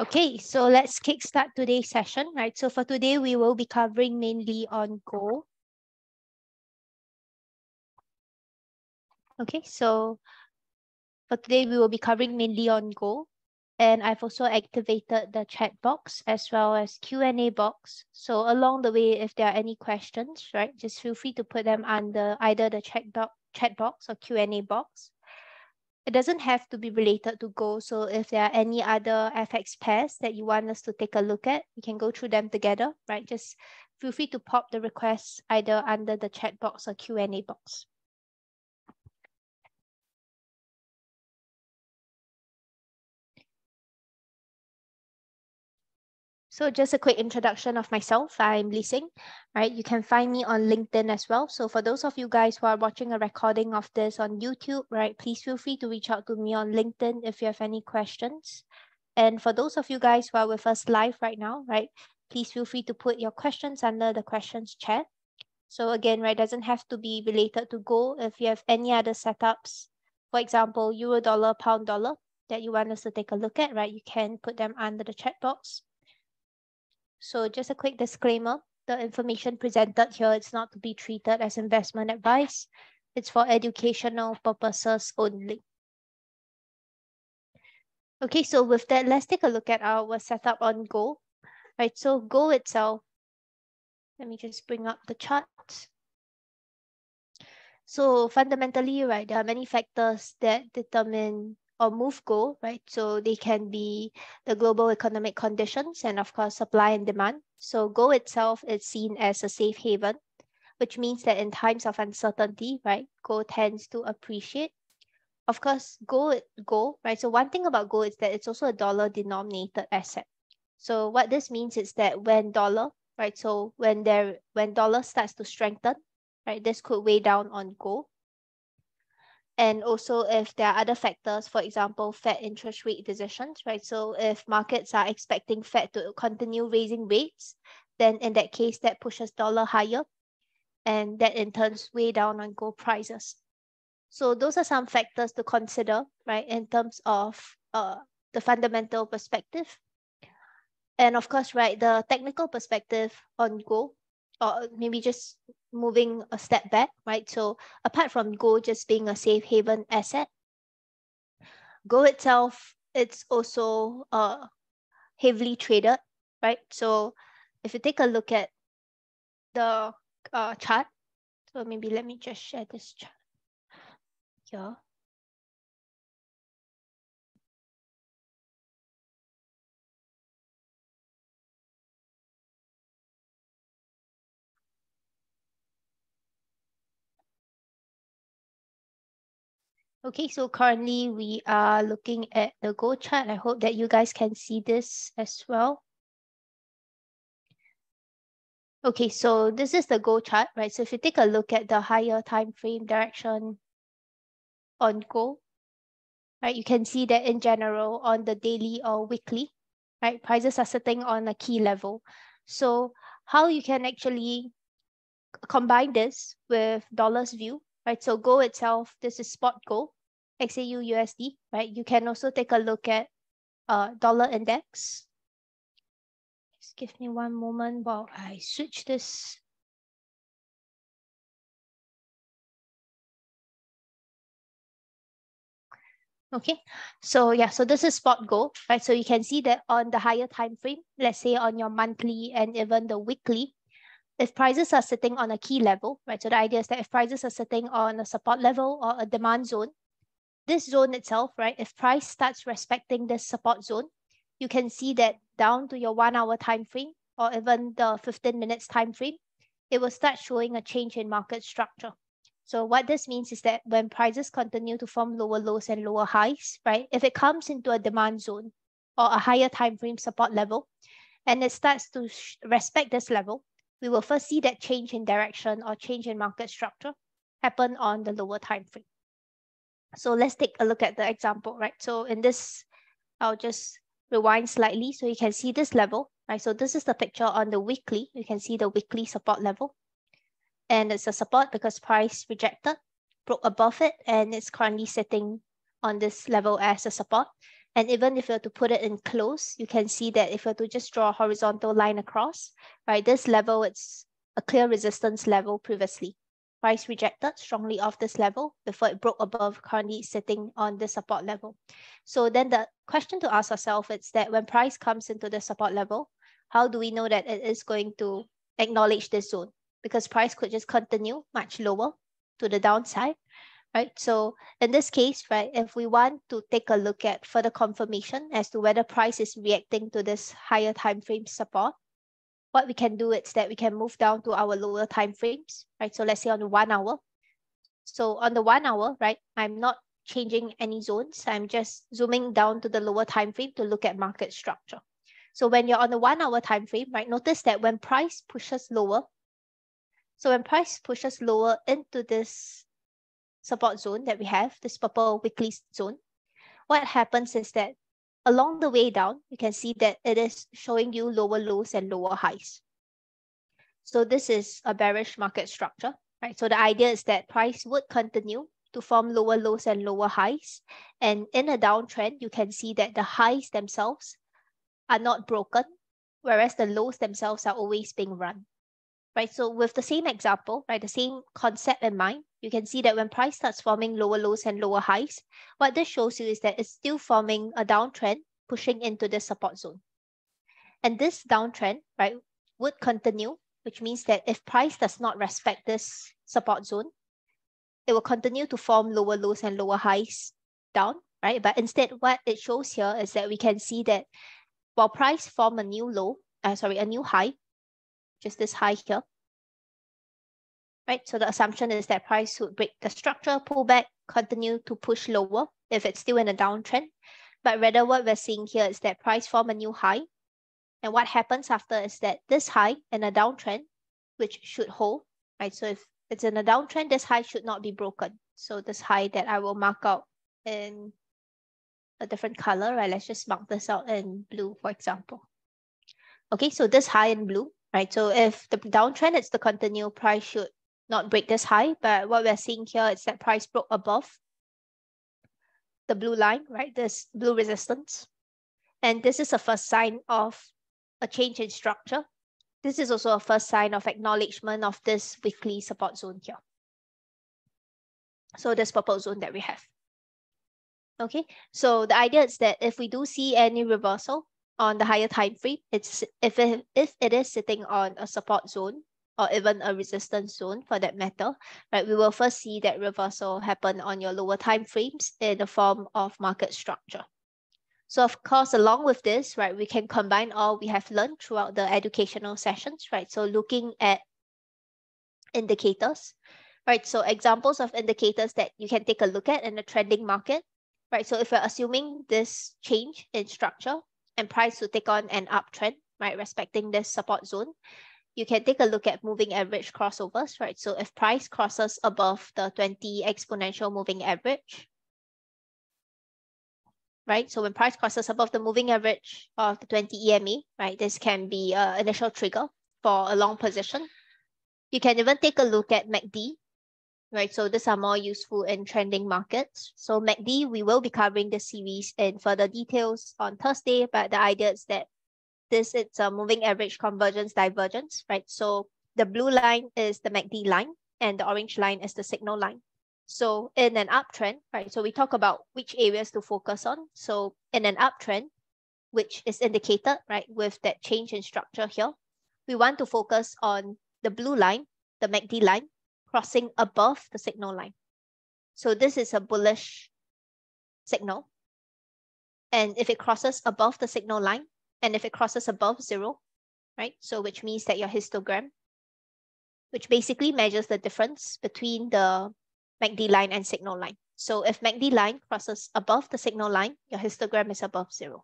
Okay, so let's kickstart today's session, right? So for today, we will be covering mainly on gold. Okay, so for today, we will be covering mainly on gold. And I've also activated the chat box as well as Q&A box. So along the way, if there are any questions, right, just feel free to put them under either the chat box or Q&A box. It doesn't have to be related to gold. So if there are any other FX pairs that you want us to take a look at, we can go through them together, right? Just feel free to pop the request either under the chat box or Q&A box. So just a quick introduction of myself. I'm Li Sing, right? You can find me on LinkedIn as well. So for those of you guys who are watching a recording of this on YouTube, right, please feel free to reach out to me on LinkedIn if you have any questions. And for those of you guys who are with us live right now, right, please feel free to put your questions under the questions chat. So again, right, doesn't have to be related to gold. If you have any other setups, for example, euro dollar, pound dollar that you want us to take a look at, right, you can put them under the chat box. So just a quick disclaimer, the information presented here is not to be treated as investment advice. It's for educational purposes only. Okay, so with that, let's take a look at our setup on gold. Right, so gold itself, let me just bring up the chart. So fundamentally, right, there are many factors that determine or move gold, right? So they can be the global economic conditions and of course supply and demand. So gold itself is seen as a safe haven, which means that in times of uncertainty, right, gold tends to appreciate. Of course, gold, right? So one thing about gold is that it's also a dollar denominated asset. So what this means is that when dollar, right? So when dollar starts to strengthen, right, this could weigh down on gold. And also if there are other factors, for example, Fed interest rate decisions, right? So if markets are expecting Fed to continue raising rates, then in that case, that pushes dollar higher and that in turn weighs down on gold prices. So those are some factors to consider, right? In terms of the fundamental perspective. And of course, right, the technical perspective on gold, or maybe just moving a step back, right? So apart from gold just being a safe haven asset, gold itself, it's also heavily traded, right? So if you take a look at the chart, so maybe let me just share this chart here. Okay, so currently we are looking at the gold chart. I hope that you guys can see this as well. Okay, so this is the gold chart, right? So if you take a look at the higher time frame direction on gold, right, you can see that in general on the daily or weekly, right, prices are sitting on a key level. So how you can actually combine this with dollar's view, right? So gold itself, this is spot gold, XAU USD, right? You can also take a look at dollar index. Just give me one moment while I switch this. Okay, so yeah, so this is spot gold, right? So you can see that on the higher time frame, let's say on your monthly and even the weekly, if prices are sitting on a key level, right? So the idea is that if prices are sitting on a support level or a demand zone, this zone itself, right? If price starts respecting this support zone, you can see that down to your 1 hour time frame or even the 15 minutes time frame, it will start showing a change in market structure. So what this means is that when prices continue to form lower lows and lower highs, right? If it comes into a demand zone or a higher time frame support level, and it starts to respect this level, we will first see that change in direction or change in market structure happen on the lower time frame. So let's take a look at the example, right? So in this, I'll just rewind slightly so you can see this level, right? So this is the picture on the weekly. You can see the weekly support level. And it's a support because price rejected, broke above it, and it's currently sitting on this level as a support. And even if you were to put it in close, you can see that if you were to just draw a horizontal line across, right, this level, it's a clear resistance level previously. Price rejected strongly off this level before it broke above, currently sitting on the support level. So then the question to ask ourselves is that when price comes into the support level, how do we know that it is going to acknowledge this zone? Because price could just continue much lower to the downside, right? So in this case, right, if we want to take a look at further confirmation as to whether price is reacting to this higher time frame support, what we can do is that we can move down to our lower time frames, right? So let's say on the 1 hour. So on the 1 hour, right, I'm not changing any zones. I'm just zooming down to the lower time frame to look at market structure. So when you're on the 1 hour time frame, right, notice that when price pushes lower, so when price pushes lower into this support zone that we have, this purple weekly zone, what happens is that along the way down, you can see that it is showing you lower lows and lower highs. So this is a bearish market structure, right? So the idea is that price would continue to form lower lows and lower highs. And in a downtrend, you can see that the highs themselves are not broken, whereas the lows themselves are always being run, right? So with the same example, right, the same concept in mind, you can see that when price starts forming lower lows and lower highs, what this shows you is that it's still forming a downtrend, pushing into the support zone. And this downtrend, right, would continue, which means that if price does not respect this support zone, it will continue to form lower lows and lower highs down, right? But instead, what it shows here is that we can see that while price form a new low, a new high, just this high here, right? So the assumption is that price would break the structure, pull back, continue to push lower if it's still in a downtrend. But rather what we're seeing here is that price form a new high. And what happens after is that this high in a downtrend, which should hold, right? So if it's in a downtrend, this high should not be broken. So this high that I will mark out in a different color, right? Let's just mark this out in blue, for example. Okay, so this high in blue, right? So if the downtrend is to continue, price should not break this high, but what we're seeing here is that price broke above the blue line, right? This blue resistance. And this is a first sign of a change in structure. This is also a first sign of acknowledgement of this weekly support zone here. So this purple zone that we have. Okay, so the idea is that if we do see any reversal on the higher time frame, it's if it is sitting on a support zone, or even a resistance zone for that matter, right, we will first see that reversal happen on your lower time frames in the form of market structure. So of course, along with this, right, we can combine all we have learned throughout the educational sessions, right? So looking at indicators, right? So examples of indicators that you can take a look at in the trending market, right? So if we're assuming this change in structure and price to take on an uptrend, right, respecting this support zone, you can take a look at moving average crossovers, right? So if price crosses above the 20 exponential moving average, right? So when price crosses above the moving average of the 20 EMA, right? This can be an initial trigger for a long position. You can even take a look at MACD, right? So these are more useful in trending markets. So MACD, we will be covering the series in further details on Thursday, but the idea is that it's a moving average convergence divergence, right? So the blue line is the MACD line and the orange line is the signal line. So in an uptrend, right? So we talk about which areas to focus on. So in an uptrend, which is indicated, right, with that change in structure here, we want to focus on the blue line, the MACD line, crossing above the signal line. So this is a bullish signal. And if it crosses above the signal line, and if it crosses above zero, right? So which means that your histogram, which basically measures the difference between the MACD line and signal line. So if MACD line crosses above the signal line, your histogram is above zero.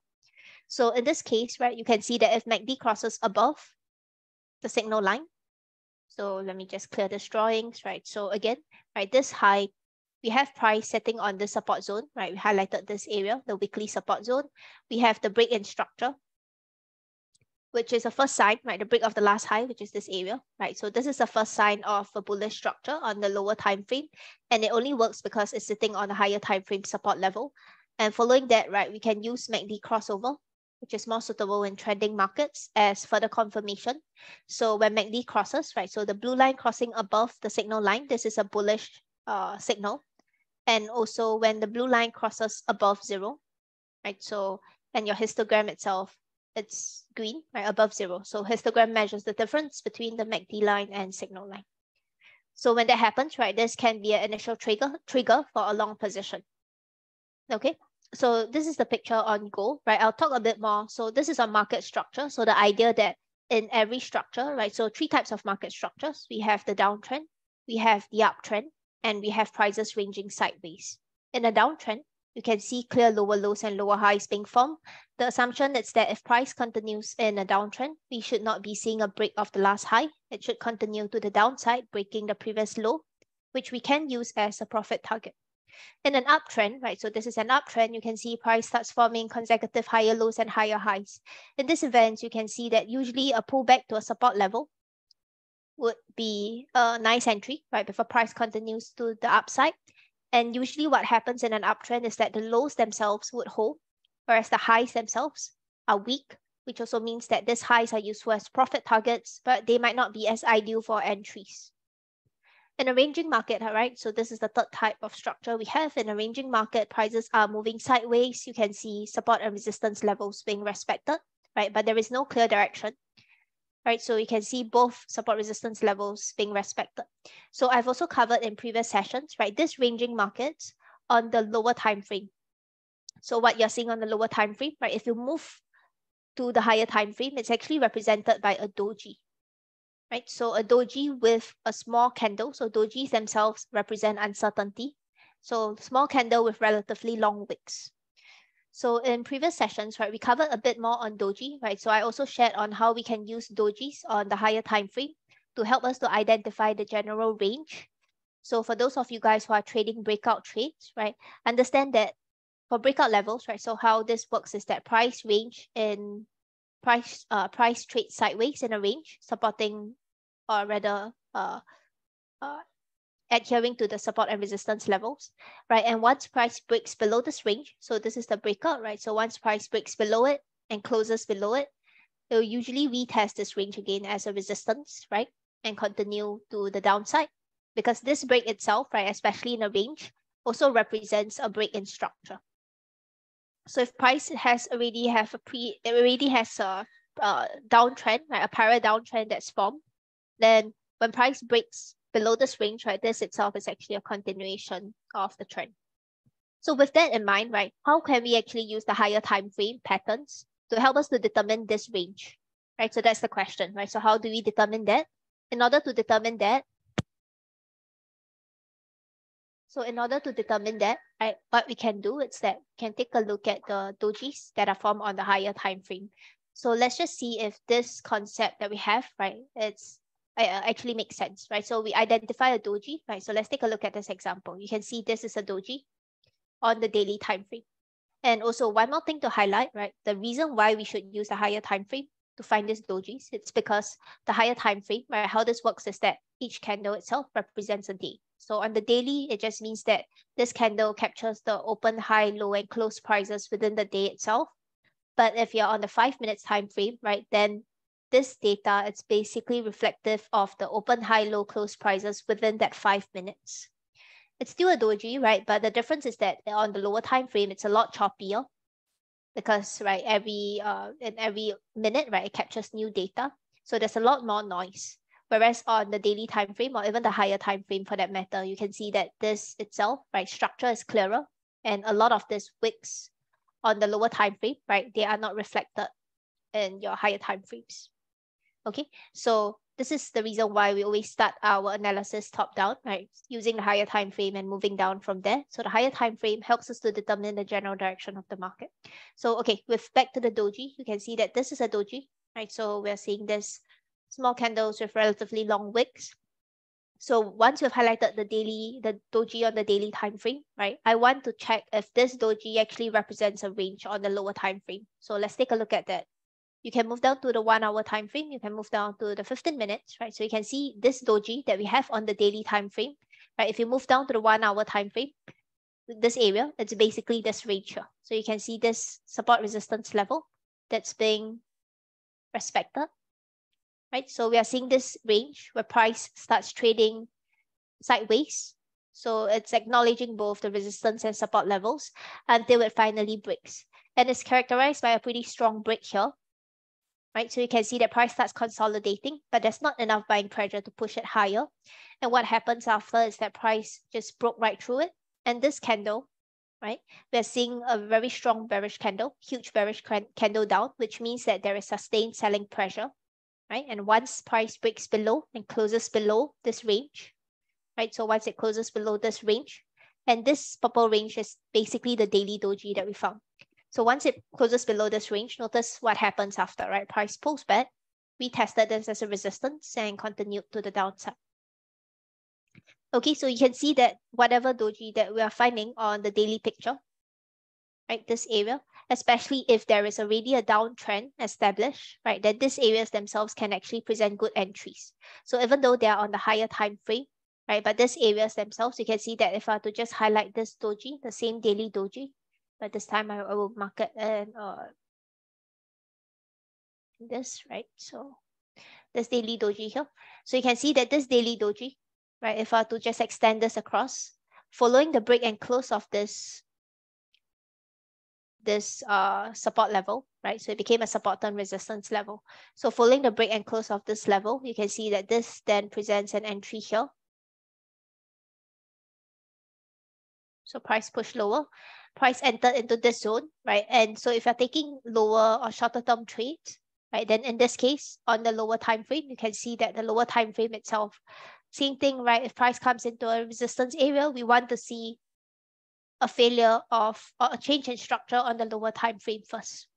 So in this case, right, you can see that if MACD crosses above the signal line, so let me just clear this drawings, right? So again, right, this high, we have price setting on the support zone, right? We highlighted this area, the weekly support zone. We have the break in structure, which is a first sign, right? The break of the last high, which is this area, right? So this is the first sign of a bullish structure on the lower time frame, and it only works because it's sitting on a higher time frame support level. And following that, right, we can use MACD crossover, which is more suitable in trending markets, as further confirmation. So when MACD crosses, right, so the blue line crossing above the signal line, this is a bullish signal. And also when the blue line crosses above zero, right, so, and your histogram itself, it's green, right, above zero. So histogram measures the difference between the MACD line and signal line. So when that happens, right, this can be an initial trigger for a long position. Okay, so this is the picture on gold, right? I'll talk a bit more. So this is a market structure. So the idea that in every structure, right, so three types of market structures. We have the downtrend, we have the uptrend, and we have prices ranging sideways. In a downtrend, you can see clear lower lows and lower highs being formed. The assumption is that if price continues in a downtrend, we should not be seeing a break of the last high. It should continue to the downside, breaking the previous low, which we can use as a profit target. In an uptrend, right, so this is an uptrend, you can see price starts forming consecutive higher lows and higher highs. In this event, you can see that usually a pullback to a support level would be a nice entry, right, before price continues to the upside. And usually what happens in an uptrend is that the lows themselves would hold, whereas the highs themselves are weak, which also means that these highs are useful as profit targets, but they might not be as ideal for entries. In a ranging market, all right, so this is the third type of structure we have. In a ranging market, prices are moving sideways. You can see support and resistance levels being respected, right, but there is no clear direction. Right, so you can see both support resistance levels being respected. So I've also covered in previous sessions, right, this ranging markets on the lower time frame. So what you're seeing on the lower time frame, right, if you move to the higher time frame, it's actually represented by a doji, right? So a doji with a small candle. So dojis themselves represent uncertainty. So small candle with relatively long wicks. So in previous sessions, right, we covered a bit more on doji, right? So I also shared on how we can use dojis on the higher time frame to help us to identify the general range. So for those of you guys who are trading breakout trades, right, understand that for breakout levels, right, so how this works is that price range in price trade sideways in a range, supporting or rather adhering to the support and resistance levels, right? And once price breaks below this range, so this is the breakout, right? So once price breaks below it and closes below it, it will usually retest this range again as a resistance, right? And continue to the downside, because this break itself, right, especially in a range, also represents a break in structure. So if price has already a downtrend, right, a parallel downtrend that's formed, then when price breaks below this range, right, this itself is actually a continuation of the trend. So with that in mind, right, how can we actually use the higher time frame patterns to help us to determine this range, right? So that's the question, right? So how do we determine that? In order to determine that, right, what we can do is that we can take a look at the dojis that are formed on the higher time frame. So let's just see if this concept that we have, right, it's actually makes sense, right? So we identify a doji, right? So let's take a look at this example. You can see this is a doji on the daily time frame. And also one more thing to highlight, right? The reason why we should use a higher time frame to find these dojis, it's because the higher time frame, right? How this works is that each candle itself represents a day. So on the daily, it just means that this candle captures the open, high, low, and close prices within the day itself. But if you're on the 5 minutes time frame, right, then this data, it's basically reflective of the open, high, low, close prices within that 5 minutes. It's still a doji, right? But the difference is that on the lower time frame, it's a lot choppier because, right, in every minute, right, it captures new data. So there's a lot more noise. Whereas on the daily time frame, or even the higher time frame for that matter, you can see that this itself, right, structure is clearer, and a lot of these wicks on the lower time frame, right, they are not reflected in your higher time frames. Okay, so this is the reason why we always start our analysis top down, right? Using the higher time frame and moving down from there. So the higher time frame helps us to determine the general direction of the market. So, okay, with back to the doji, you can see that this is a doji, right? So we're seeing this small candles with relatively long wicks. So once we've highlighted the doji on the daily time frame, right? I want to check if this doji actually represents a range on the lower time frame. So let's take a look at that. You can move down to the 1 hour time frame. You can move down to the 15 minutes, right? So you can see this doji that we have on the daily time frame, right? If you move down to the 1 hour time frame, this area, it's basically this range here. So you can see this support resistance level that's being respected, right? So we are seeing this range where price starts trading sideways. So it's acknowledging both the resistance and support levels until it finally breaks. And it's characterized by a pretty strong break here, right? So you can see that price starts consolidating, but there's not enough buying pressure to push it higher. And what happens after is that price just broke right through it. And this candle, right? We're seeing a very strong bearish candle, huge bearish candle down, which means that there is sustained selling pressure, right? And once price breaks below and closes below this range, right? So once it closes below this range, and this purple range is basically the daily doji that we found. So once it closes below this range, notice what happens after, right? Price pulls back, retested this as a resistance and continued to the downside. Okay, so you can see that whatever doji that we are finding on the daily picture, right, this area, especially if there is already a downtrend established, right, then these areas themselves can actually present good entries. So even though they are on the higher time frame, right, but these areas themselves, you can see that if I were to just highlight this doji, the same daily doji, but this time I will mark it in this, right? So this daily doji here. So you can see that this daily doji, right? If I were to just extend this across, following the break and close of this support level, right? So it became a support and resistance level. So following the break and close of this level, you can see that this then presents an entry here. So price push lower. Price entered into this zone, right? And so if you're taking lower or shorter term trades, right, then in this case, on the lower time frame, you can see that the lower time frame itself, same thing, right? If price comes into a resistance area, we want to see a failure of or a change in structure on the lower time frame first.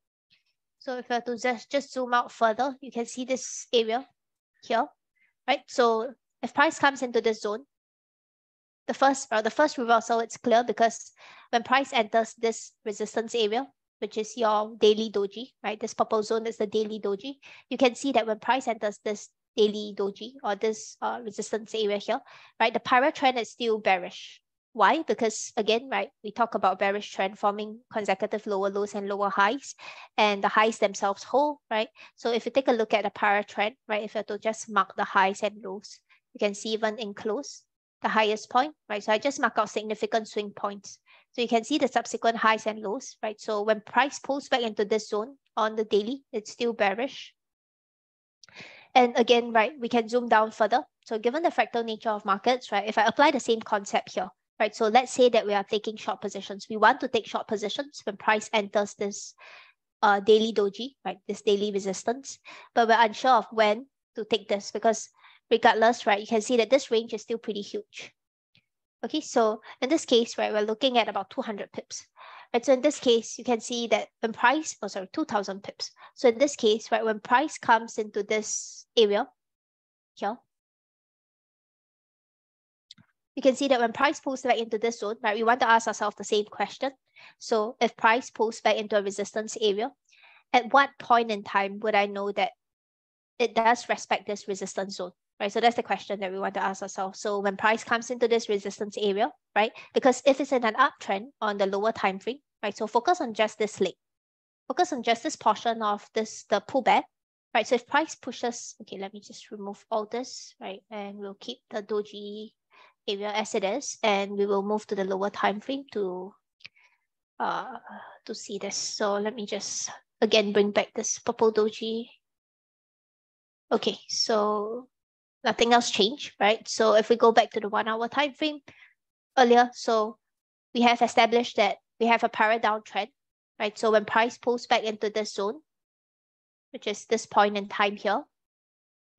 So if you were to just zoom out further, you can see this area here, right? So if price comes into this zone, the first reversal, it's clear because when price enters this resistance area, which is your daily doji, right? This purple zone is the daily doji. You can see that when price enters this daily doji or this resistance area here, right? The prior trend is still bearish. Why? Because again, right, we talk about bearish trend forming consecutive lower lows and lower highs, and the highs themselves hold, right? So if you take a look at the prior trend, right? If you were to just mark the highs and lows, you can see even in close, the highest point, right? So I just mark out significant swing points. So you can see the subsequent highs and lows, right? So when price pulls back into this zone on the daily, it's still bearish. And again, right, we can zoom down further. So given the fractal nature of markets, right, if I apply the same concept here, right? So let's say that we are taking short positions. We want to take short positions when price enters this daily doji, right? This daily resistance, but we're unsure of when to take this because regardless, right, you can see that this range is still pretty huge. Okay, so in this case, right, we're looking at about 200 pips. Right, so in this case, you can see that when price, 2,000 pips. So in this case, right, when price comes into this area here, you can see that when price pulls back into this zone, right, we want to ask ourselves the same question. So if price pulls back into a resistance area, at what point in time would I know that it does respect this resistance zone? Right, so that's the question that we want to ask ourselves. So when price comes into this resistance area, right, because if it's in an uptrend on the lower time frame, right, so focus on just this leg, focus on just this portion of this, the pullback, right? So if price pushes, okay, let me just remove all this, right, and we'll keep the doji area as it is, and we will move to the lower time frame to see this. So let me just again bring back this purple doji. Okay, so nothing else changed, right? So if we go back to the 1 hour time frame earlier, so we have established that we have a prior downtrend, right? So when price pulls back into this zone, which is this point in time here,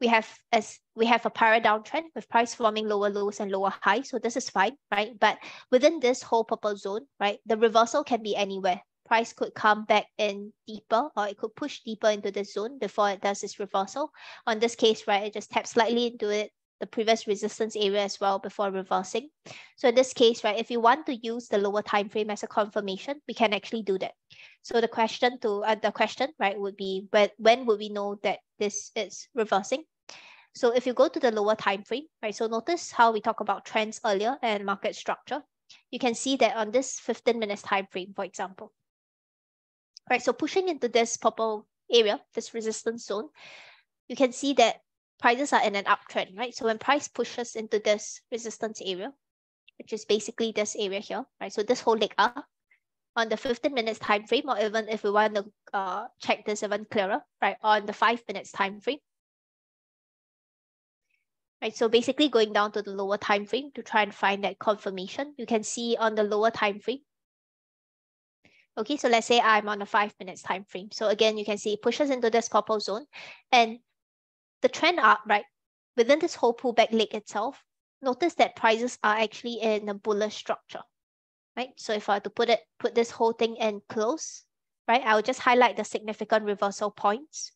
we have a prior downtrend with price forming lower lows and lower highs. So this is fine, right? But within this whole purple zone, right, the reversal can be anywhere. Price could come back in deeper, or it could push deeper into the zone before it does its reversal. On this case, right, it just taps slightly into it, the previous resistance area as well before reversing. So in this case, right, if you want to use the lower time frame as a confirmation, we can actually do that. So the question right, would be when would we know that this is reversing? So if you go to the lower time frame, right, so notice how we talk about trends earlier and market structure. you can see that on this 15 minutes time frame, for example. All right, so pushing into this purple area, this resistance zone, you can see that prices are in an uptrend, right? So when price pushes into this resistance area, which is basically this area here, right? So this whole leg up on the 15 minutes time frame, or even if we want to check this even clearer, right, on the 5 minutes time frame. Right, so basically going down to the lower time frame to try and find that confirmation. You can see on the lower time frame. Okay, so let's say I'm on a 5 minutes time frame. So again, you can see it pushes into this purple zone, and the trend up, right, within this whole pullback leg itself, notice that prices are actually in a bullish structure, right? So if I were to put this whole thing in close, right, I'll just highlight the significant reversal points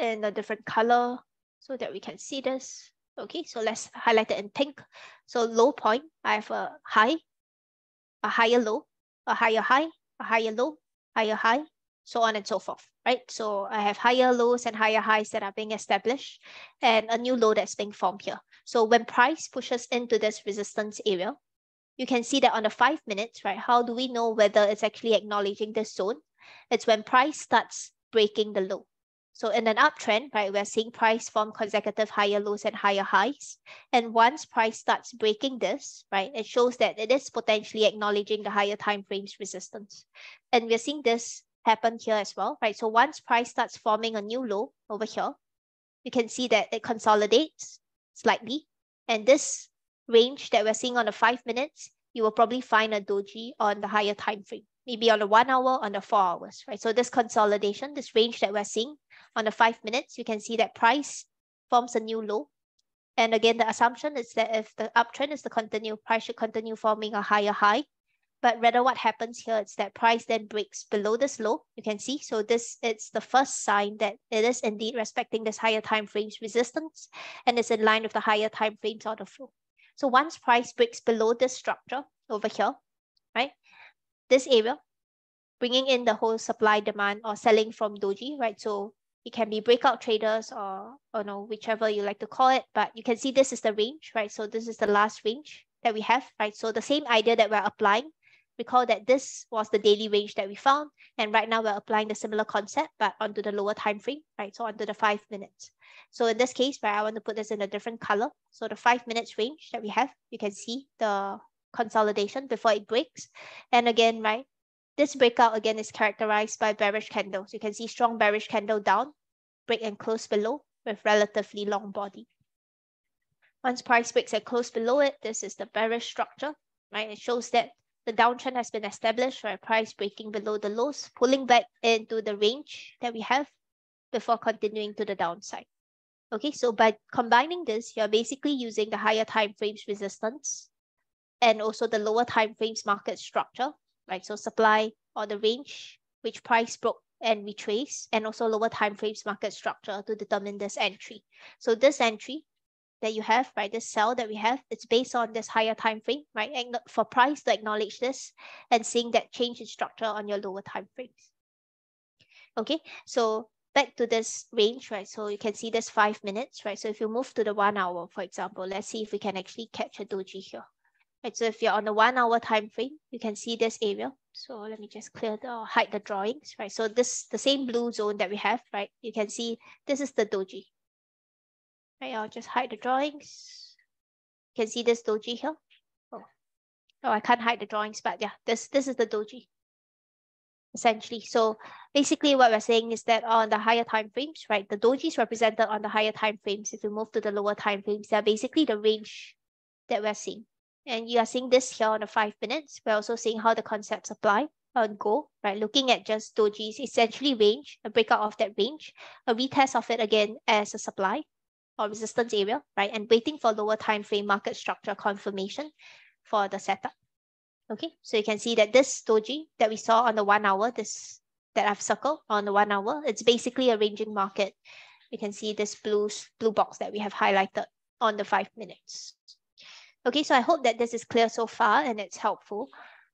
in a different color so that we can see this. Okay, so let's highlight it in pink. So low point, I have a high, a higher low, a higher high, a higher low, higher high, so on and so forth, right? So I have higher lows and higher highs that are being established, and a new low that's being formed here. So when price pushes into this resistance area, you can see that on the 5 minutes, right? How do we know whether it's actually acknowledging this zone? It's when price starts breaking the low. So in an uptrend, right, we're seeing price form consecutive higher lows and higher highs. And once price starts breaking this, right, it shows that it is potentially acknowledging the higher time frames resistance. And we're seeing this happen here as well, right? So once price starts forming a new low over here, you can see that it consolidates slightly. And this range that we're seeing on the 5 minutes, you will probably find a doji on the higher time frame, maybe on the 1 hour, on the 4 hours, right? So this consolidation, this range that we're seeing on the 5 minutes, you can see that price forms a new low. And again, the assumption is that if the uptrend is to continue, price should continue forming a higher high. But rather what happens here is that price then breaks below this low, you can see. So this is the first sign that it is indeed respecting this higher time frames resistance, and it's in line with the higher time frames order flow. So once price breaks below this structure over here, right, this area, bringing in the whole supply demand or selling from doji, right? So it can be breakout traders or no, whichever you like to call it, but you can see this is the range, right? So this is the last range that we have, right? So the same idea that we're applying, recall that this was the daily range that we found, and right now we're applying the similar concept, but onto the lower time frame, right? So onto the 5 minutes. So in this case, right, I want to put this in a different color. So the 5 minutes range that we have, you can see the consolidation before it breaks. And again, right, this breakout again is characterized by bearish candles. You can see strong bearish candle down, break and close below with relatively long body. Once price breaks and close below it, this is the bearish structure, right? It shows that the downtrend has been established, right? Price breaking below the lows, pulling back into the range that we have before continuing to the downside. Okay, so by combining this, you're basically using the higher time frames resistance and also the lower time frames market structure, right? So supply or the range which price broke and retrace, and also lower time frames market structure to determine this entry. So this entry that you have, right, this sell that we have, it's based on this higher time frame, right? And for price to acknowledge this and seeing that change in structure on your lower time frames. Okay, so back to this range, right? So you can see this 5 minutes, right? So if you move to the 1 hour, for example, let's see if we can actually catch a doji here. Right, so if you're on the 1 hour time frame, you can see this area. So let me just clear the, or hide the drawings, right? So this, the same blue zone that we have, right? You can see this is the doji. Right, I'll just hide the drawings. You can see this doji here. Oh, I can't hide the drawings, but yeah, this is the doji, essentially. So basically what we're saying is that on the higher time frames, right, the doji is represented on the higher time frames. If you move to the lower time frames, they're basically the range that we're seeing. And you are seeing this here on the 5 minutes. We're also seeing how the concepts apply on go, right? Looking at just doji's essentially range, a breakout of that range, a retest of it again as a supply or resistance area, right? And waiting for lower time frame market structure confirmation for the setup. Okay, so you can see that this doji that we saw on the 1 hour, this that I've circled on the 1 hour, it's basically a ranging market. You can see this blue box that we have highlighted on the 5 minutes. Okay, so I hope that this is clear so far and it's helpful,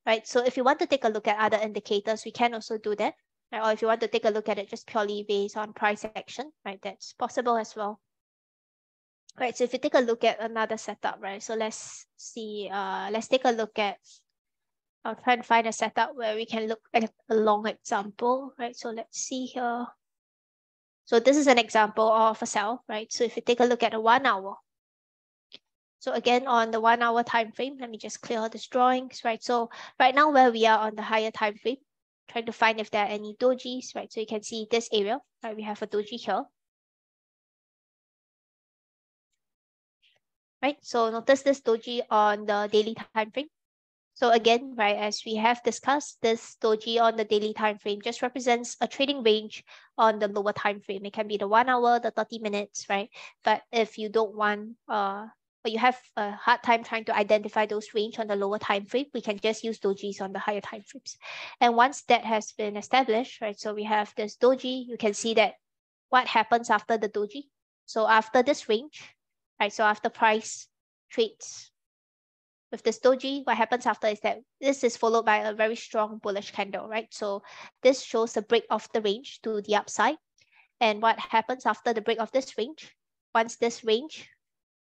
right? So if you want to take a look at other indicators, we can also do that, right? Or if you want to take a look at it just purely based on price action, right? That's possible as well. Right, so if you take a look at another setup, right? So let's see, let's take a look at, I'll try and find a setup where we can look at a long example, right? So let's see here. So this is an example of a sell, right? So if you take a look at a 1 hour. So again, on the 1 hour time frame, let me just clear all these drawings, right? So right now where we are on the higher time frame, trying to find if there are any dojis, right? So you can see this area, right? We have a doji here. Right, so notice this doji on the daily time frame. So again, right, as we have discussed, this doji on the daily time frame just represents a trading range on the lower time frame. It can be the 1 hour, the 30 minutes, right? But if you don't want, or you have a hard time trying to identify those range on the lower time frame, we can just use dojis on the higher time frames. And once that has been established, right, so we have this doji, you can see that what happens after the doji. So after this range, right, so after price trades with this doji, what happens after is that this is followed by a very strong bullish candle, right? So this shows a break of the range to the upside. And what happens after the break of this range, once this range,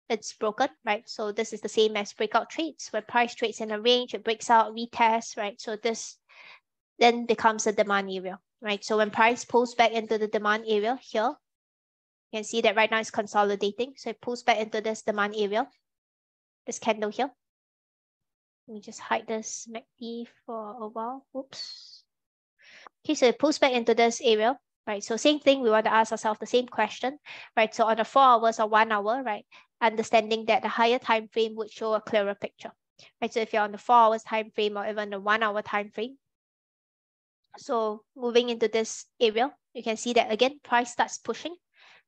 it's broken, right? So this is the same as breakout trades, where price trades in a range, it breaks out, retests, right? So this then becomes a demand area, right? So when price pulls back into the demand area here, you can see that right now it's consolidating. So it pulls back into this demand area, this candle here. Let me just hide this MACD for a while. Oops. Okay, so it pulls back into this area, right? So same thing, we want to ask ourselves the same question, right? So on the 4 hours or 1 hour, right? Understanding that the higher time frame would show a clearer picture, right? So if you're on the 4 hours time frame or even the 1 hour time frame, so moving into this area, you can see that again, price starts pushing.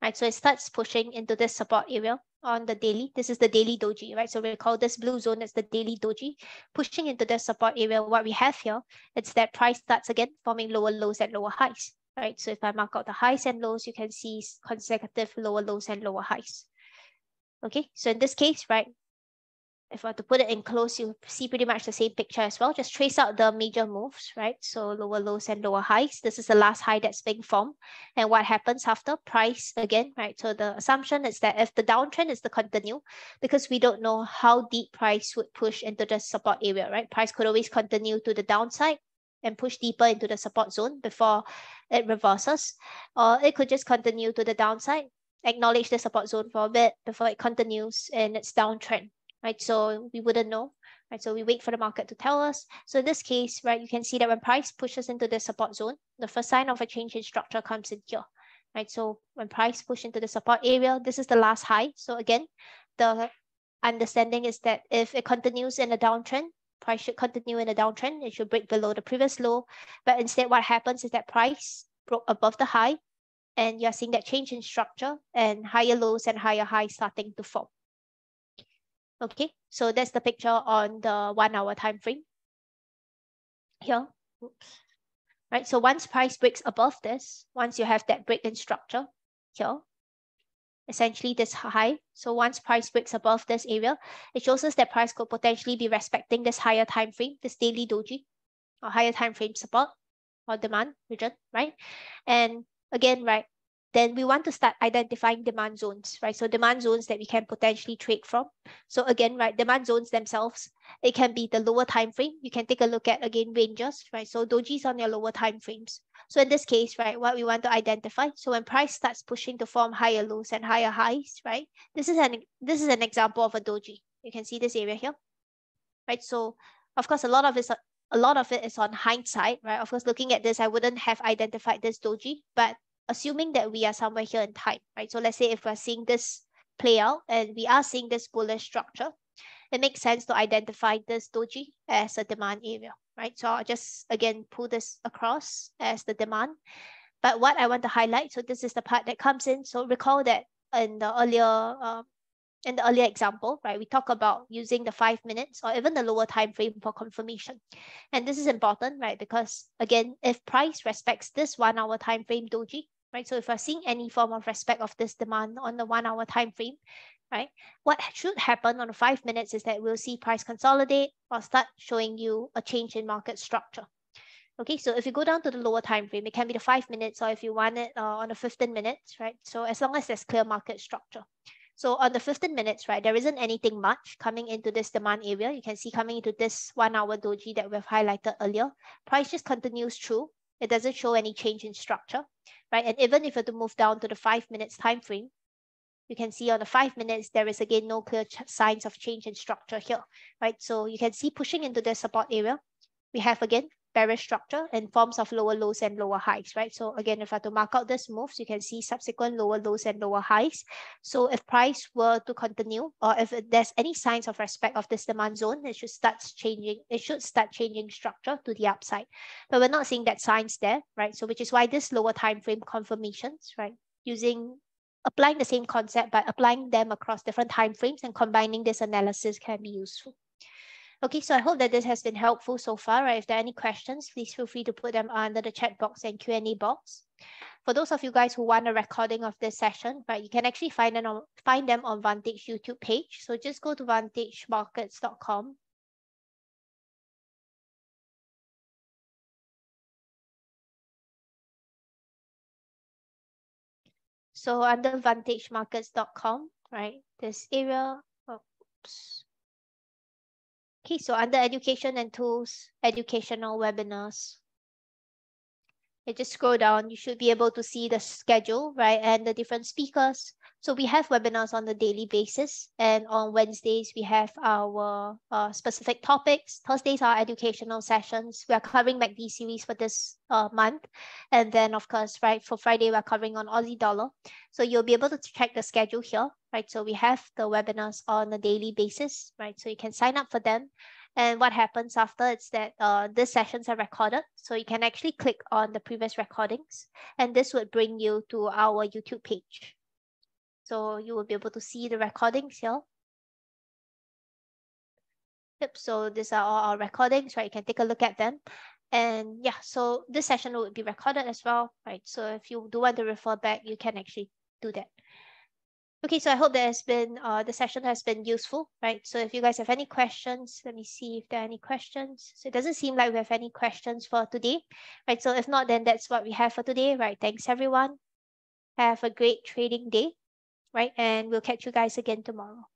Right, so it starts pushing into this support area on the daily. This is the daily doji, right? So we call this blue zone as the daily doji. Pushing into this support area, what we have here, it's that price starts again forming lower lows and lower highs, right? So if I mark out the highs and lows, you can see consecutive lower lows and lower highs. Okay, so in this case, right, if I were to put it in close, you see pretty much the same picture as well. Just trace out the major moves, right? So lower lows and lower highs. This is the last high that's being formed. And what happens after? Price again, right? So the assumption is that if the downtrend is to continue, because we don't know how deep price would push into the support area, right? Price could always continue to the downside and push deeper into the support zone before it reverses. Or it could just continue to the downside, acknowledge the support zone for a bit before it continues in its downtrend. Right, so we wouldn't know, right? So we wait for the market to tell us. So in this case, right, you can see that when price pushes into the support zone, the first sign of a change in structure comes in here, right? So when price pushes into the support area, this is the last high. So again, the understanding is that if it continues in a downtrend, price should continue in a downtrend. It should break below the previous low. But instead, what happens is that price broke above the high, and you're seeing that change in structure and higher lows and higher highs starting to form. Okay, so that's the picture on the 1 hour time frame here. Oops. Right, so once price breaks above this, once you have that break in structure here, essentially this high. So once price breaks above this area, it shows us that price could potentially be respecting this higher time frame, this daily doji or higher time frame support or demand region, right? And again, right, then we want to start identifying demand zones, right? So demand zones that we can potentially trade from. So again, right, demand zones themselves, it can be the lower time frame. You can take a look at, again, ranges, right? So dojis on your lower time frames. So in this case, right, what we want to identify, so when price starts pushing to form higher lows and higher highs, right? This is an example of a doji. You can see this area here, right? So of course, a lot of it is on hindsight, right? Of course, looking at this, I wouldn't have identified this doji, but assuming that we are somewhere here in time, right? So let's say if we're seeing this play out and we are seeing this bullish structure, it makes sense to identify this doji as a demand area, right? So I'll just, again, pull this across as the demand. But what I want to highlight, so this is the part that comes in. So recall that in the earlier example, right, we talk about using the 5 minutes or even the lower time frame for confirmation. And this is important, right? Because again, if price respects this 1 hour time frame doji, right? So if we're seeing any form of respect of this demand on the 1 hour time frame, right? What should happen on the 5 minutes is that we'll see price consolidate or start showing you a change in market structure. Okay, so if you go down to the lower time frame, it can be the 5 minutes or if you want it on the 15 minutes, right? So as long as there's clear market structure. So on the 15 minutes, right, there isn't anything much coming into this demand area. You can see coming into this 1 hour doji that we've highlighted earlier, price just continues through. It doesn't show any change in structure, right? And even if you were to move down to the 5 minutes time frame, you can see on the 5 minutes, there is again no clear signs of change in structure here, right? So you can see pushing into the support area, we have again bearish structure in forms of lower lows and lower highs, right? So again, if I had to mark out this moves, you can see subsequent lower lows and lower highs. So if price were to continue, or if there's any signs of respect of this demand zone, it should start changing. It should start changing structure to the upside, but we're not seeing that signs there, right? So which is why this lower time frame confirmations, right? Applying the same concept by applying them across different time frames and combining this analysis can be useful. Okay, so I hope that this has been helpful so far, right? If there are any questions, please feel free to put them under the chat box and Q&A box. For those of you guys who want a recording of this session, right, you can actually find them on Vantage YouTube page. So just go to vantagemarkets.com. So under vantagemarkets.com, right, this area, oops. Okay, so under education and tools, educational webinars, you just scroll down, you should be able to see the schedule, right, and the different speakers. So we have webinars on a daily basis, and on Wednesdays, we have our specific topics. Thursdays are educational sessions. We are covering MACD series for this month. And then, of course, right, for Friday, we're covering on Aussie dollar. So you'll be able to check the schedule here, right? So we have the webinars on a daily basis, right? So you can sign up for them. And what happens after is that these sessions are recorded. So you can actually click on the previous recordings, and this would bring you to our YouTube page. So you will be able to see the recordings here. Yep, so these are all our recordings, right? You can take a look at them. And yeah, so this session would be recorded as well, right? So if you do want to refer back, you can actually do that. Okay, so I hope that the session has been useful, right? So if you guys have any questions, let me see if there are any questions. So it doesn't seem like we have any questions for today, right? So if not, then that's what we have for today, right? Thanks everyone. Have a great trading day, right? And we'll catch you guys again tomorrow.